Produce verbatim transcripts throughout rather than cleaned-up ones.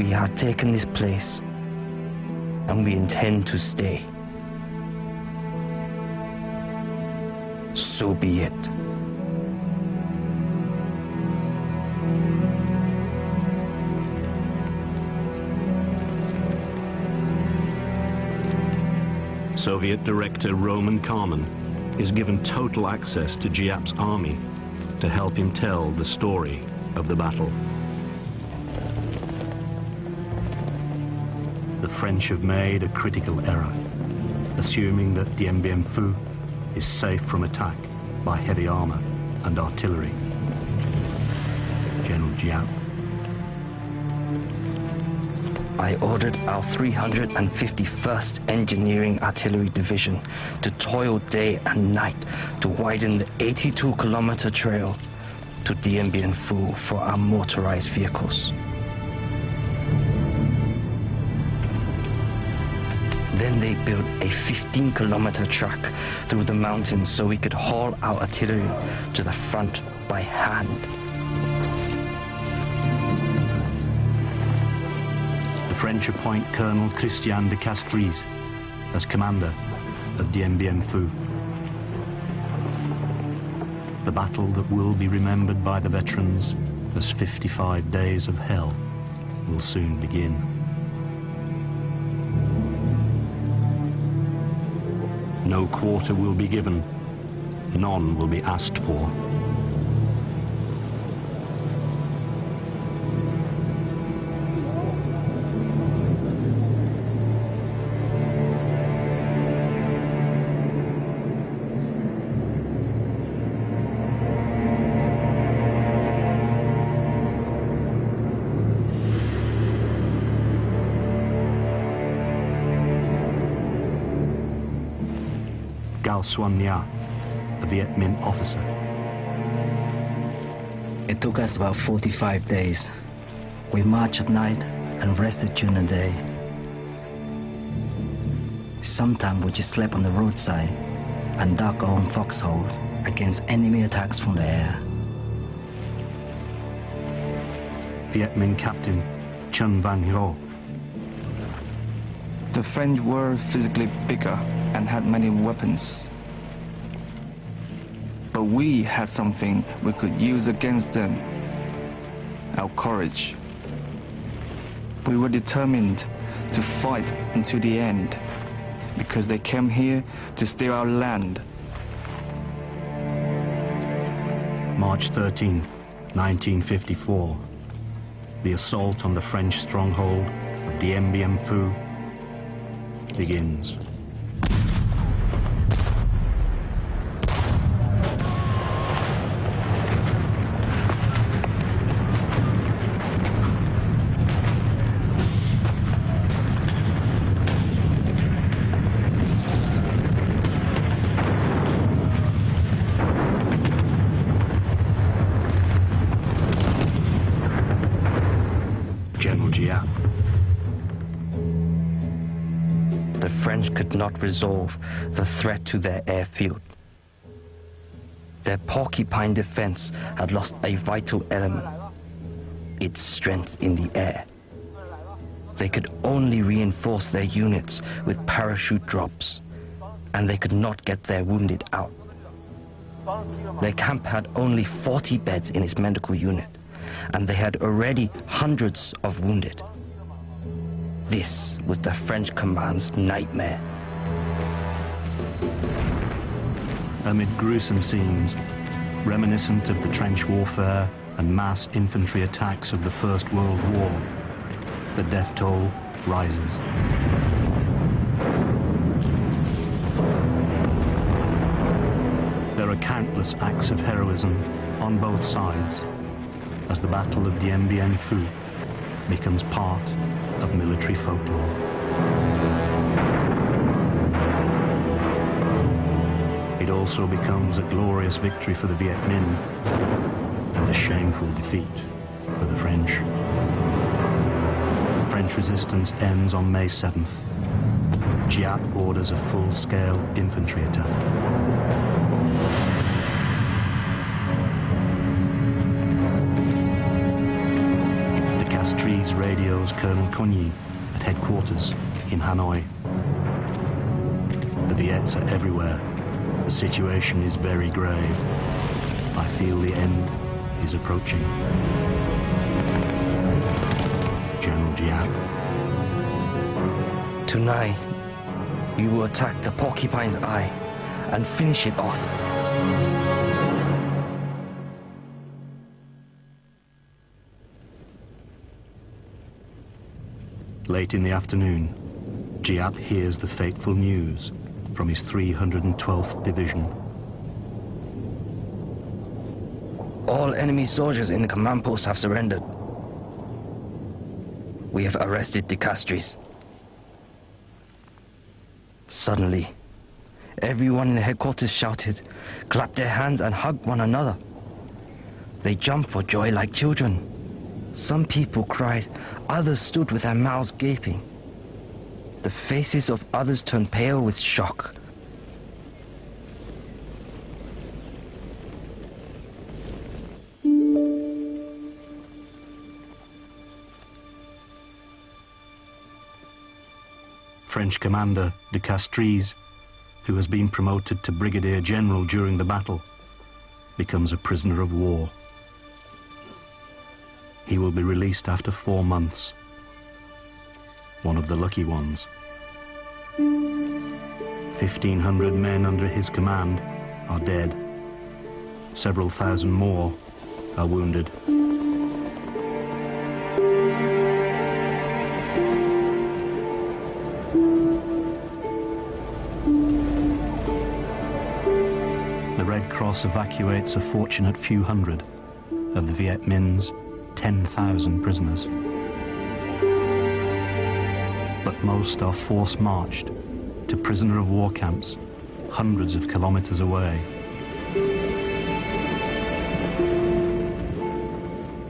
We have taken this place, and we intend to stay. So be it. Soviet director Roman Karmen is given total access to Giap's army to help him tell the story of the battle. The French have made a critical error, assuming that Dien Bien Phu is safe from attack by heavy armor and artillery. General Giap. I ordered our three hundred fifty-first Engineering Artillery Division to toil day and night to widen the eighty-two kilometer trail to Dien Bien Phu for our motorized vehicles. Then they built a fifteen kilometer track through the mountains so we could haul our artillery to the front by hand. The French appoint Colonel Christian de Castries as commander of Dien Bien Phu. The battle that will be remembered by the veterans as fifty-five days of hell will soon begin. No quarter will be given, none will be asked for. Al Suan Nha, a Viet Minh officer. It took us about forty-five days. We marched at night and rested during the day. Sometimes we just slept on the roadside and dug our own foxholes against enemy attacks from the air. Viet Minh captain Chun Van Hieu. The French were physically bigger and had many weapons. But we had something we could use against them, our courage. We were determined to fight until the end, because they came here to steal our land. March thirteenth, nineteen fifty-four, the assault on the French stronghold of Dien Bien Phu begins. Not resolve the threat to their airfield. Their porcupine defense had lost a vital element, its strength in the air. They could only reinforce their units with parachute drops, and they could not get their wounded out. Their camp had only forty beds in its medical unit, and they had already hundreds of wounded. This was the French command's nightmare. Amid gruesome scenes, reminiscent of the trench warfare and mass infantry attacks of the First World War, the death toll rises. There are countless acts of heroism on both sides as the Battle of Dien Bien Phu becomes part of military folklore. It also becomes a glorious victory for the Viet Minh and a shameful defeat for the French. French resistance ends on May seventh. Giap orders a full-scale infantry attack. De Castries radios Colonel Konyi at headquarters in Hanoi. The Viets are everywhere. The situation is very grave. I feel the end is approaching. General Giap. Tonight, we will attack the Porcupine's Eye and finish it off. Late in the afternoon, Giap hears the fateful news from his three hundred twelfth Division. All enemy soldiers in the command post have surrendered. We have arrested de Castries. Suddenly, everyone in the headquarters shouted, clapped their hands and hugged one another. They jumped for joy like children. Some people cried, others stood with their mouths gaping. The faces of others turned pale with shock. French commander de Castries, who has been promoted to brigadier general during the battle, becomes a prisoner of war. He will be released after four months. One of the lucky ones. fifteen hundred men under his command are dead. Several thousand more are wounded. The Red Cross evacuates a fortunate few hundred of the Viet Minh's ten thousand prisoners. But most are force-marched to prisoner-of-war camps hundreds of kilometers away.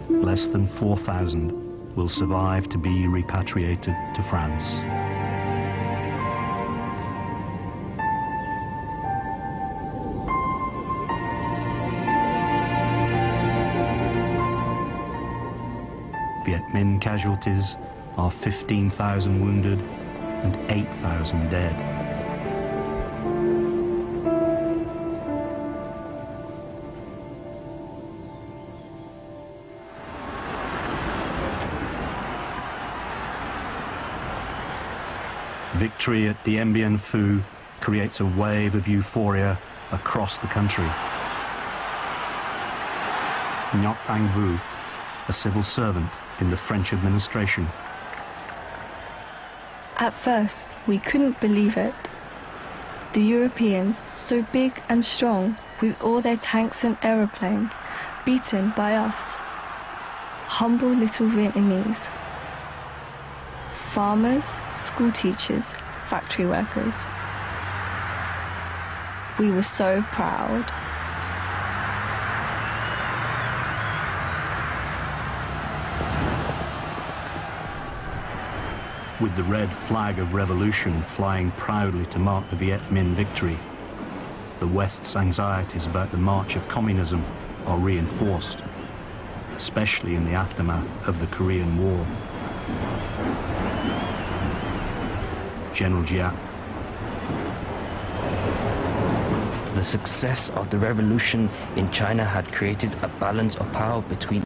Less than four thousand will survive to be repatriated to France. Viet Minh casualties are fifteen thousand wounded and eight thousand dead. Victory at Dien Bien Phu creates a wave of euphoria across the country. Nhat Bang Vu, a civil servant in the French administration, at first, we couldn't believe it. The Europeans, so big and strong, with all their tanks and aeroplanes, beaten by us. Humble little Vietnamese. Farmers, school teachers, factory workers. We were so proud. With the red flag of revolution flying proudly to mark the Viet Minh victory, the West's anxieties about the march of communism are reinforced, especially in the aftermath of the Korean War. General Giap. The success of the revolution in China had created a balance of power between